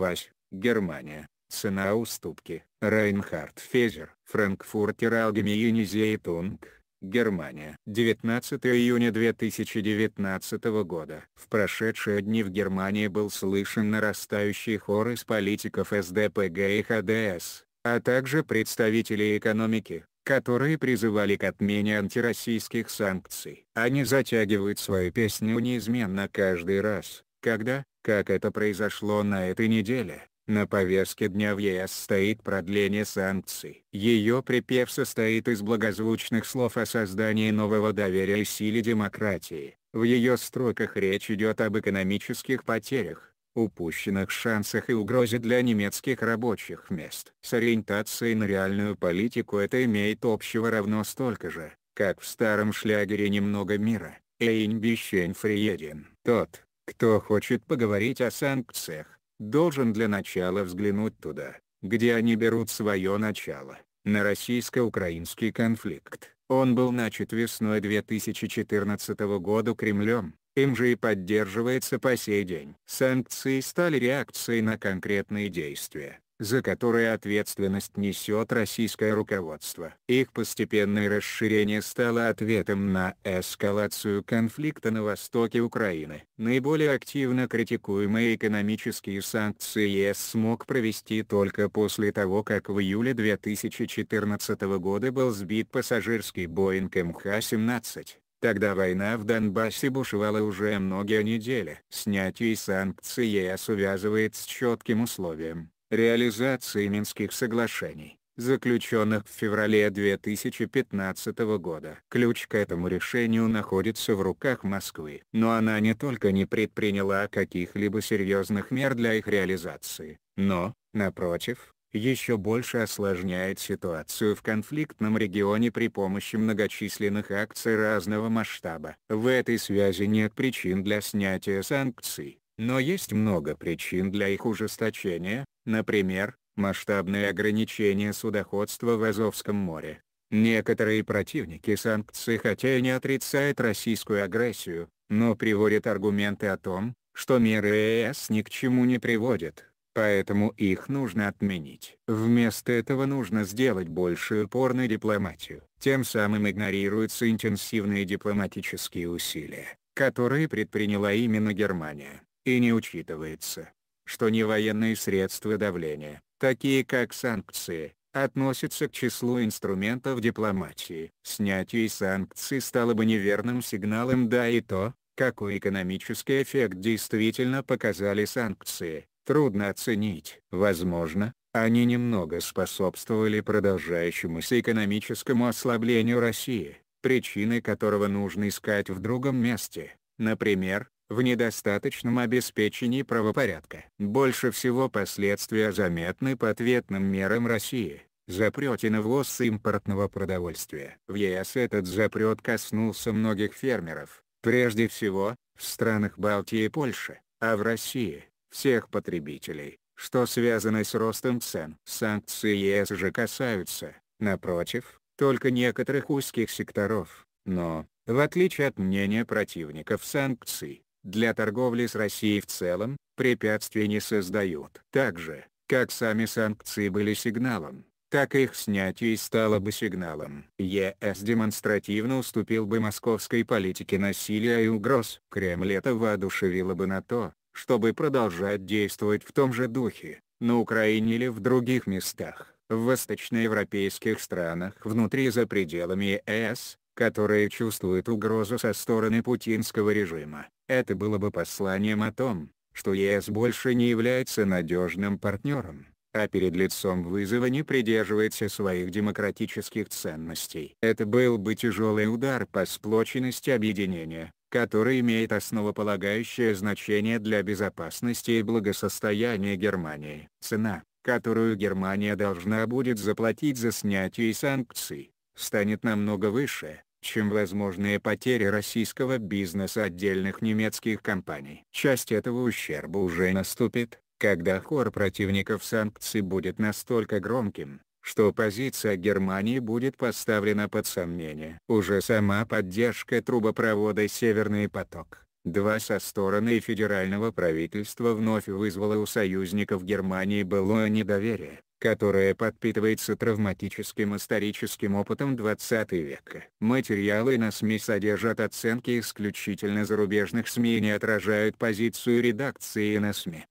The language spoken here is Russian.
Фаш, Германия. Цена уступки. Райнхард Фезер. Frankfurter Allgemeine Zeitung, Германия. 19 июня 2019 года. В прошедшие дни в Германии был слышен нарастающий хор из политиков СДПГ и ХДС, а также представителей экономики, которые призывали к отмене антироссийских санкций. Они затягивают свою песню неизменно каждый раз, когда, как это произошло на этой неделе, на повестке дня в ЕС стоит продление санкций. Ее припев состоит из благозвучных слов о создании нового доверия и силе демократии. В ее строках речь идет об экономических потерях, упущенных шансах и угрозе для немецких рабочих мест. С ориентацией на реальную политику это имеет общего ровно столько же, как в старом шлягере «Немного мира» «Ein bischen Frieden». Тот, кто хочет поговорить о санкциях, должен для начала взглянуть туда, где они берут свое начало, на российско-украинский конфликт. Он был начат весной 2014 года Кремлем, им же и поддерживается по сей день. Санкции стали реакцией на конкретные действия, за которые ответственность несет российское руководство. Их постепенное расширение стало ответом на эскалацию конфликта на востоке Украины. Наиболее активно критикуемые экономические санкции ЕС смог провести только после того, как в июле 2014 года был сбит пассажирский Boeing MH17. Тогда война в Донбассе бушевала уже многие недели. Снятие санкций ЕС увязывает с четким условием реализации Минских соглашений, заключенных в феврале 2015 года. Ключ к этому решению находится в руках Москвы. Но она не только не предприняла каких-либо серьезных мер для их реализации, но, напротив, еще больше осложняет ситуацию в конфликтном регионе при помощи многочисленных акций разного масштаба. В этой связи нет причин для снятия санкций, но есть много причин для их ужесточения, например, масштабные ограничения судоходства в Азовском море. Некоторые противники санкций хотя и не отрицают российскую агрессию, но приводят аргументы о том, что меры ЕС ни к чему не приводят, поэтому их нужно отменить. Вместо этого нужно сделать больше упор на дипломатию. Тем самым игнорируются интенсивные дипломатические усилия, которые предприняла именно Германия. И не учитывается, что невоенные средства давления, такие как санкции, относятся к числу инструментов дипломатии. Снятие санкций стало бы неверным сигналом, да и то, какой экономический эффект действительно показали санкции, трудно оценить. Возможно, они немного способствовали продолжающемуся экономическому ослаблению России, причины которого нужно искать в другом месте, например, в недостаточном обеспечении правопорядка. Больше всего последствия заметны по ответным мерам России, запрете на ввоз импортного продовольствия. В ЕС этот запрет коснулся многих фермеров, прежде всего, в странах Балтии и Польши, а в России – всех потребителей, что связано с ростом цен. Санкции ЕС же касаются, напротив, только некоторых узких секторов, но, в отличие от мнения противников санкций, для торговли с Россией в целом препятствий не создают. Так же, как сами санкции были сигналом, так их снятие стало бы сигналом. ЕС демонстративно уступил бы московской политике насилия и угроз. Кремль это воодушевило бы на то, чтобы продолжать действовать в том же духе, на Украине или в других местах, в восточноевропейских странах внутри и за пределами ЕС, которые чувствуют угрозу со стороны путинского режима. Это было бы посланием о том, что ЕС больше не является надежным партнером, а перед лицом вызова не придерживается своих демократических ценностей. Это был бы тяжелый удар по сплоченности объединения, который имеет основополагающее значение для безопасности и благосостояния Германии. Цена, которую Германия должна будет заплатить за снятие санкций, станет намного выше, чем возможные потери российского бизнеса отдельных немецких компаний. Часть этого ущерба уже наступит, когда хор противников санкций будет настолько громким, что позиция Германии будет поставлена под сомнение. Уже сама поддержка трубопровода «Северный поток», 2 со стороны федерального правительства вновь вызвало у союзников Германии былое недоверие, которое подпитывается травматическим историческим опытом 20 века. Материалы на СМИ содержат оценки исключительно зарубежных СМИ и не отражают позицию редакции на СМИ.